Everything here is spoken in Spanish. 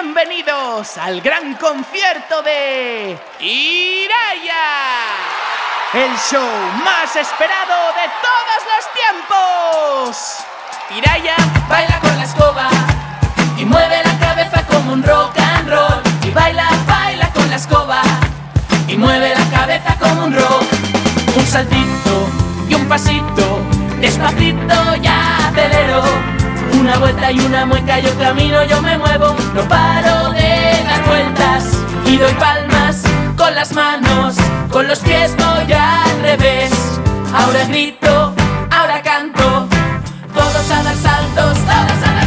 Bienvenidos al gran concierto de Hiraia, el show más esperado de todos los tiempos. Hiraia baila con la escoba y mueve la cabeza como un rock and roll. Y baila, baila con la escoba y mueve la cabeza como un rock. Un saltito y un pasito, despacito ya acelero. Una vuelta y una mueca, yo camino, yo me muevo, no paro de dar vueltas. Y doy palmas con las manos, con los pies voy al revés. Ahora grito, ahora canto, todos a dar saltos, todas a dar saltos.